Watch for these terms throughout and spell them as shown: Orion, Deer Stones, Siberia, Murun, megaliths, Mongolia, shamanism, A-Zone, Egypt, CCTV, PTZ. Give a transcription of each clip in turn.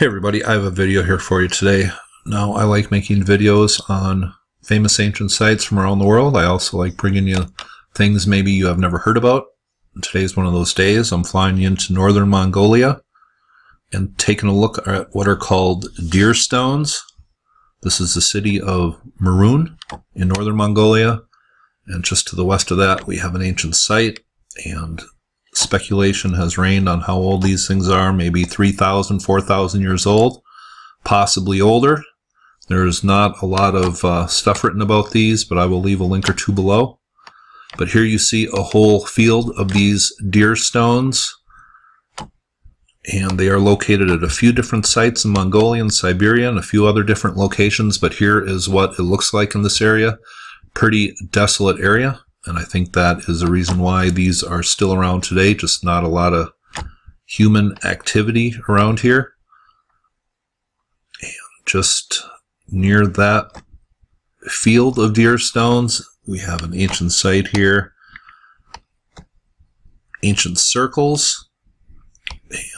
Hey everybody, I have a video here for you today. Now, I like making videos on famous ancient sites from around the world. I also like bringing you things maybe you have never heard about. Today's one of those days. I'm flying you into northern Mongolia and taking a look at what are called deer stones. This is the city of Murun in northern Mongolia. And just to the west of that, we have an ancient site, and speculation has reigned on how old these things are, maybe 3,000, 4,000 years old, possibly older. There's not a lot of stuff written about these, but I will leave a link or two below. But here you see a whole field of these deer stones, and they are located at a few different sites in Mongolia and Siberia and a few other different locations, but here is what it looks like in this area. Pretty desolate area. And I think that is the reason why these are still around today, just not a lot of human activity around here. And just near that field of deer stones, we have an ancient site here. Ancient circles.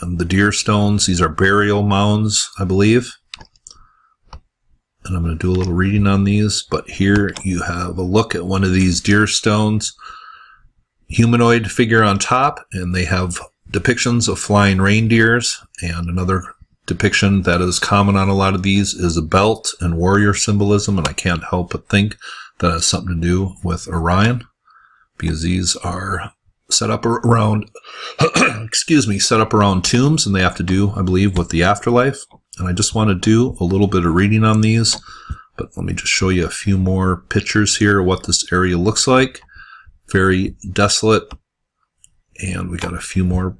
And the deer stones, these are burial mounds, I believe. And I'm going to do a little reading on these, but here you have a look at one of these deer stones. Humanoid figure on top, and they have depictions of flying reindeers, and another depiction that is common on a lot of these is a belt and warrior symbolism, and I can't help but think that has something to do with Orion, because these are set up around set up around tombs, and they have to do, I believe, with the afterlife. And I just want to do a little bit of reading on these, but let me just show you a few more pictures here of what this area looks like. Very desolate, and we got a few more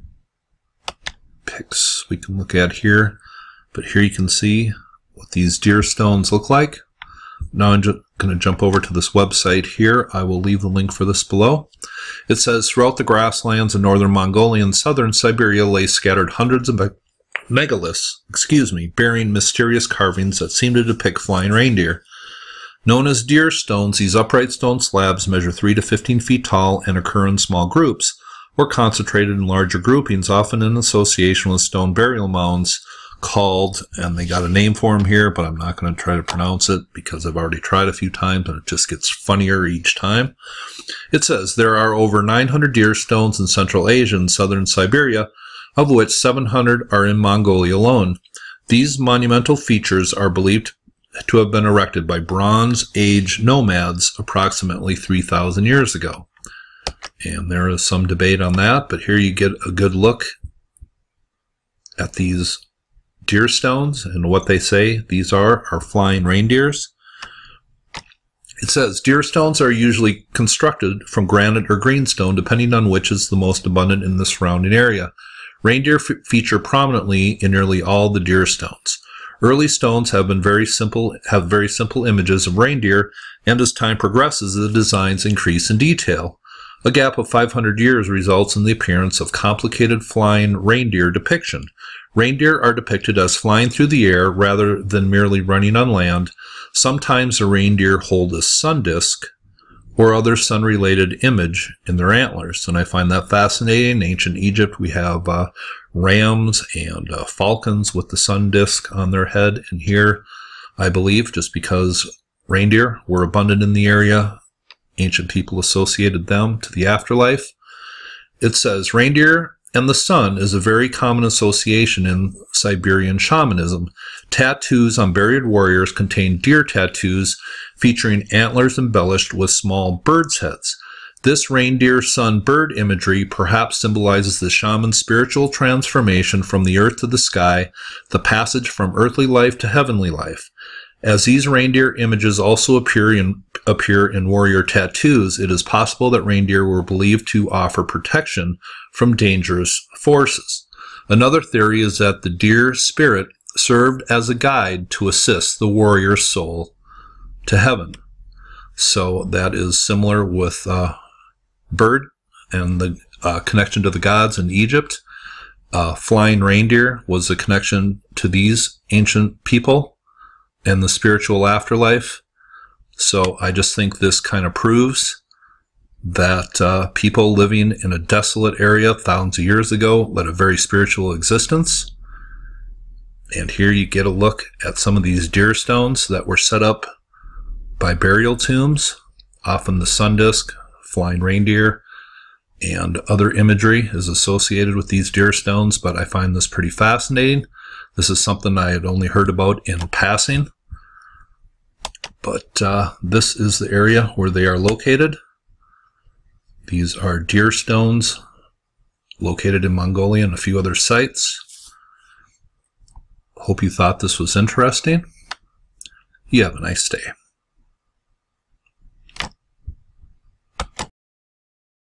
pics we can look at here, but here you can see what these deer stones look like. Now I'm just going to jump over to this website here. I will leave the link for this below. It says, throughout the grasslands in northern Mongolia and southern Siberia lay scattered hundreds of megaliths, bearing mysterious carvings that seem to depict flying reindeer. Known as deer stones, these upright stone slabs measure 3 to 15 feet tall and occur in small groups, or concentrated in larger groupings, often in association with stone burial mounds called, and they got a name for them here, but I'm not going to try to pronounce it because I've already tried a few times and it just gets funnier each time. It says, there are over 900 deer stones in Central Asia and southern Siberia, of which 700 are in Mongolia alone. These monumental features are believed to have been erected by Bronze Age nomads approximately 3,000 years ago. And there is some debate on that, but here you get a good look at these deer stones, and what they say these are flying reindeers. It says, deer stones are usually constructed from granite or greenstone, depending on which is the most abundant in the surrounding area. Reindeer feature prominently in nearly all the deer stones. Early stones have very simple images of reindeer, and as time progresses, the designs increase in detail. A gap of 500 years results in the appearance of complicated flying reindeer depiction. Reindeer are depicted as flying through the air rather than merely running on land. Sometimes the reindeer hold a sun disk or other sun-related image in their antlers. And I find that fascinating. In ancient Egypt, we have rams and falcons with the sun disk on their head. And here, I believe, just because reindeer were abundant in the area, ancient people associated them to the afterlife. It says, reindeer and the sun is a very common association in Siberian shamanism. Tattoos on buried warriors contain deer tattoos featuring antlers embellished with small birds' heads. This reindeer sun bird imagery perhaps symbolizes the shaman's spiritual transformation from the earth to the sky, the passage from earthly life to heavenly life. As these reindeer images also appear in warrior tattoos, it is possible that reindeer were believed to offer protection from dangerous forces. Another theory is that the deer spirit served as a guide to assist the warrior's soul to heaven. So that is similar with bird and the connection to the gods in Egypt. Flying reindeer was a connection to these ancient people and the spiritual afterlife. So I just think this kind of proves that people living in a desolate area thousands of years ago led a very spiritual existence. And here you get a look at some of these deer stones that were set up by burial tombs, often the sun disk, flying reindeer, and other imagery is associated with these deer stones, but I find this pretty fascinating. This is something I had only heard about in passing, but this is the area where they are located. These are deer stones located in Mongolia and a few other sites. Hope you thought this was interesting. You have a nice day.